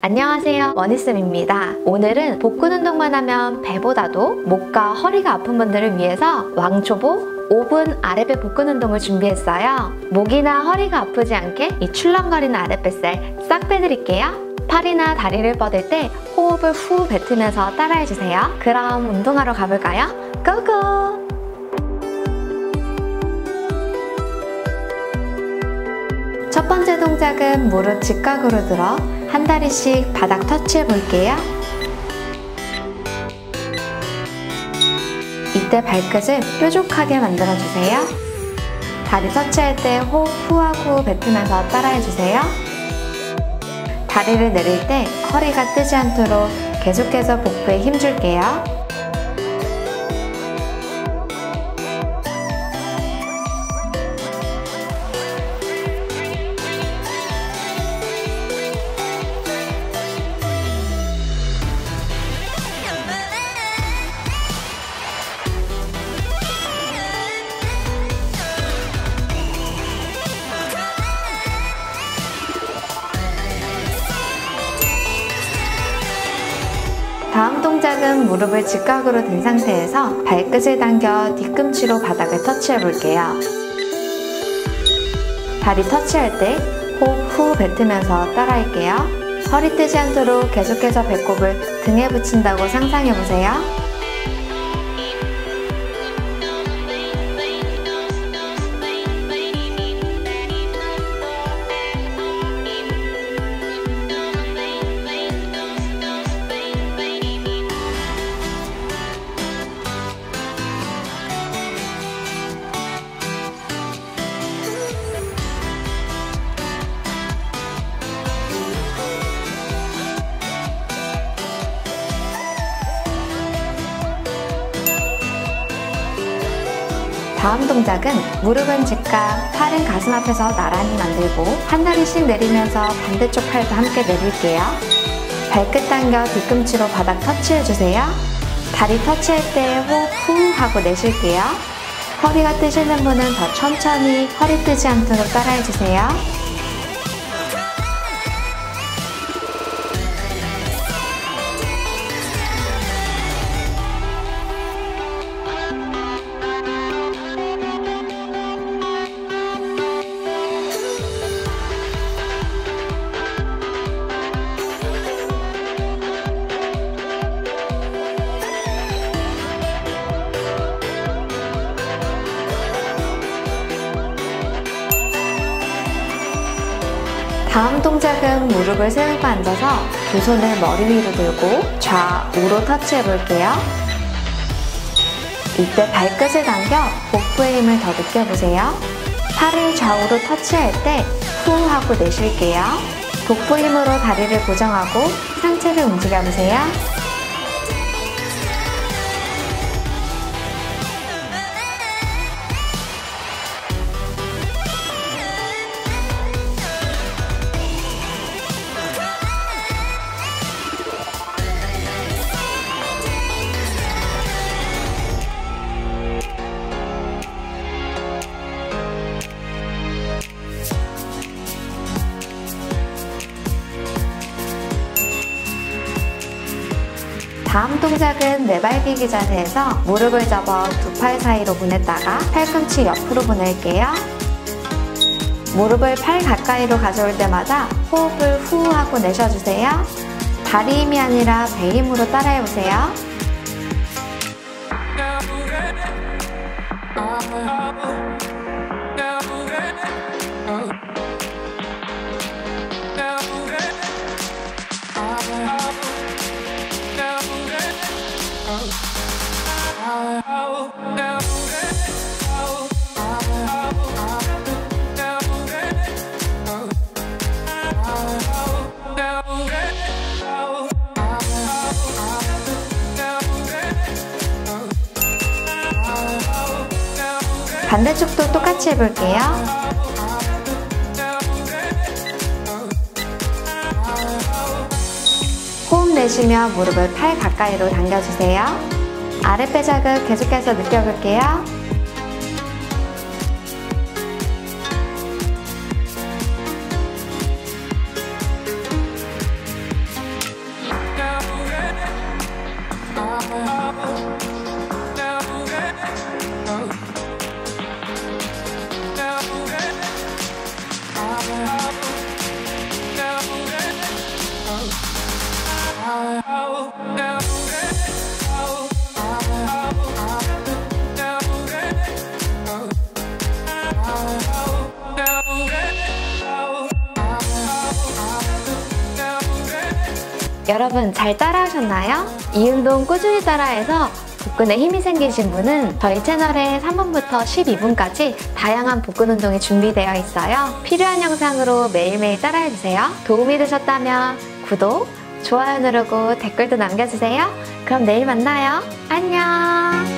안녕하세요, 원희쌤입니다. 오늘은 복근 운동만 하면 배보다도 목과 허리가 아픈 분들을 위해서 왕초보 5분 아랫배 복근 운동을 준비했어요. 목이나 허리가 아프지 않게 이 출렁거리는 아랫뱃살 싹 빼드릴게요. 팔이나 다리를 뻗을 때 호흡을 후 뱉으면서 따라해주세요. 그럼 운동하러 가볼까요? 고고! 첫 번째 동작은 무릎 직각으로 들어 한 다리씩 바닥 터치해볼게요. 이때 발끝을 뾰족하게 만들어주세요. 다리 터치할 때 호흡 후하고 뱉으면서 따라해주세요. 다리를 내릴 때 허리가 뜨지 않도록 계속해서 복부에 힘줄게요. 다음 동작은 무릎을 직각으로 든 상태에서 발끝을 당겨 뒤꿈치로 바닥을 터치해볼게요. 다리 터치할 때 호흡 후 뱉으면서 따라할게요. 허리 뜨지 않도록 계속해서 배꼽을 등에 붙인다고 상상해보세요. 다음 동작은 무릎은 직각, 팔은 가슴 앞에서 나란히 만들고 한 다리씩 내리면서 반대쪽 팔도 함께 내릴게요. 발끝 당겨 뒤꿈치로 바닥 터치해주세요. 다리 터치할 때 호흡 후 하고 내쉴게요. 허리가 뜨시는 분은 더 천천히 허리 뜨지 않도록 따라해주세요. 다음 동작은 무릎을 세우고 앉아서 두 손을 머리 위로 들고 좌우로 터치해볼게요. 이때 발끝을 당겨 복부의 힘을 더 느껴보세요. 팔을 좌우로 터치할 때 후 하고 내쉴게요. 복부 힘으로 다리를 고정하고 상체를 움직여보세요. 다음 동작은 매발기기 자세에서 무릎을 접어 두 팔 사이로 보냈다가 팔꿈치 옆으로 보낼게요. 무릎을 팔 가까이로 가져올 때마다 호흡을 후 하고 내쉬어주세요. 다리 힘이 아니라 배 힘으로 따라해보세요. 반대쪽도 똑같이 해볼게요. 호흡 내쉬며 무릎을 팔 가까이로 당겨주세요. 아랫배 자극 계속해서 느껴볼게요. 여러분 잘 따라하셨나요? 이 운동 꾸준히 따라해서 복근에 힘이 생기신 분은 저희 채널에 3분부터 12분까지 다양한 복근 운동이 준비되어 있어요. 필요한 영상으로 매일매일 따라해주세요. 도움이 되셨다면 구독, 좋아요 누르고 댓글도 남겨주세요. 그럼 내일 만나요. 안녕!